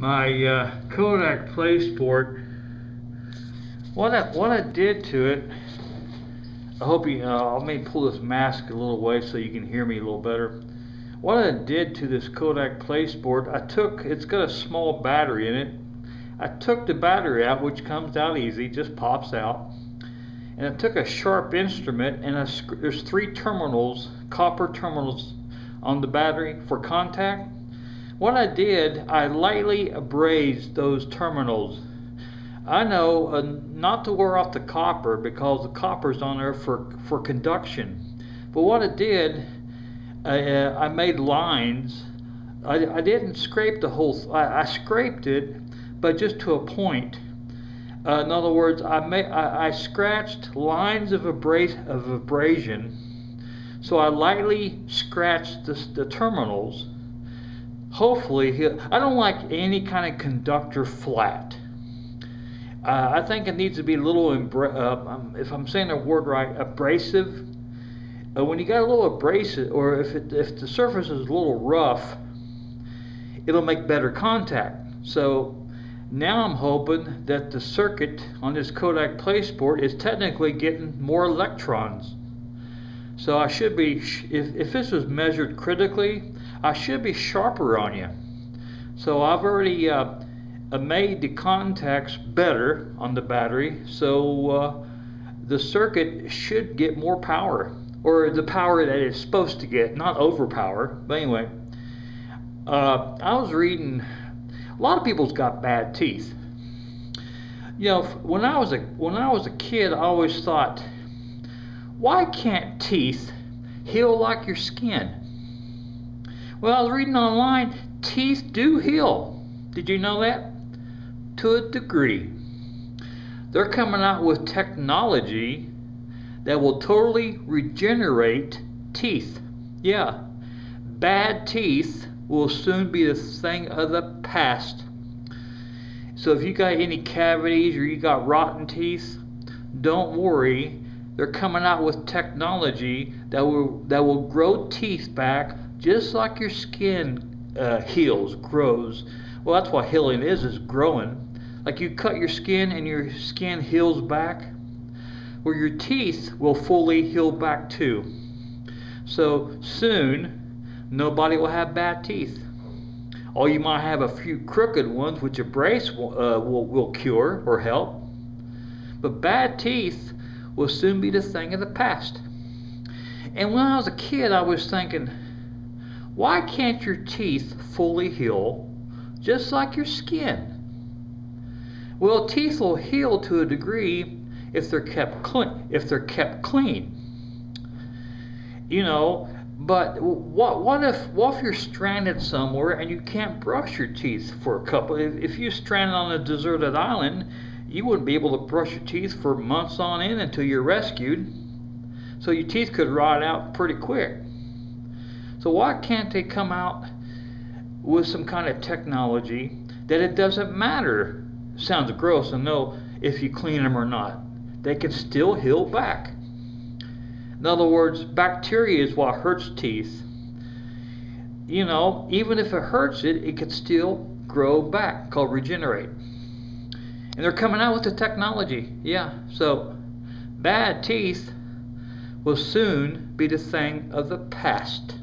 my Kodak PlaySport, what I did to it, I hope you know, let me pull this mask a little way so you can hear me a little better. What I did to this Kodak PlaySport, I took, it's got a small battery in it, I took the battery out, which comes out easy, just pops out, and I took a sharp instrument, and there's three terminals, copper terminals on the battery for contact. What I did, I lightly abrased those terminals. I know not to wear off the copper because the copper's on there for conduction, but what I did, I made lines. I didn't scrape the whole, I scraped it, but just to a point. In other words, I scratched lines of abrasion, so I lightly scratched the terminals. Hopefully, I don't like any kind of conductor flat. I think it needs to be a little, if I'm saying the word right, abrasive. When you got a little abrasive, or if the surface is a little rough, it'll make better contact. So now I'm hoping that the circuit on this Kodak PlaySport is technically getting more electrons. So I should be, if this was measured critically, I should be sharper on you. So I've already made the contacts better on the battery, so the circuit should get more power, or the power that it's supposed to get, not overpower. But anyway, I was reading, a lot of people's got bad teeth. You know, when I was a kid, I always thought, why can't teeth heal like your skin? Well, I was reading online, teeth do heal. Did you know that? To a degree. They're coming out with technology that will totally regenerate teeth. Yeah, bad teeth will soon be the thing of the past. So if you got any cavities or you got rotten teeth, don't worry. They're coming out with technology that will grow teeth back just like your skin heals, grows. Well, that's what healing is growing. Like you cut your skin and your skin heals back. Where your teeth will fully heal back too. So soon, nobody will have bad teeth. Or you might have a few crooked ones, which a brace will cure or help. But bad teeth will soon be the thing of the past. And when I was a kid, I was thinking, why can't your teeth fully heal just like your skin? Well, teeth will heal to a degree if they're kept clean, you know. But what if you're stranded somewhere and you can't brush your teeth for a couple? If you're stranded on a deserted island, you wouldn't be able to brush your teeth for months on end until you're rescued. So your teeth could rot out pretty quick. So why can't they come out with some kind of technology that it doesn't matter? Sounds gross, I know, if you clean them or not. They can still heal back. In other words, bacteria is what hurts teeth. You know, even if it hurts it, it can still grow back, called regenerate. And they're coming out with the technology, yeah. So bad teeth will soon be the thing of the past.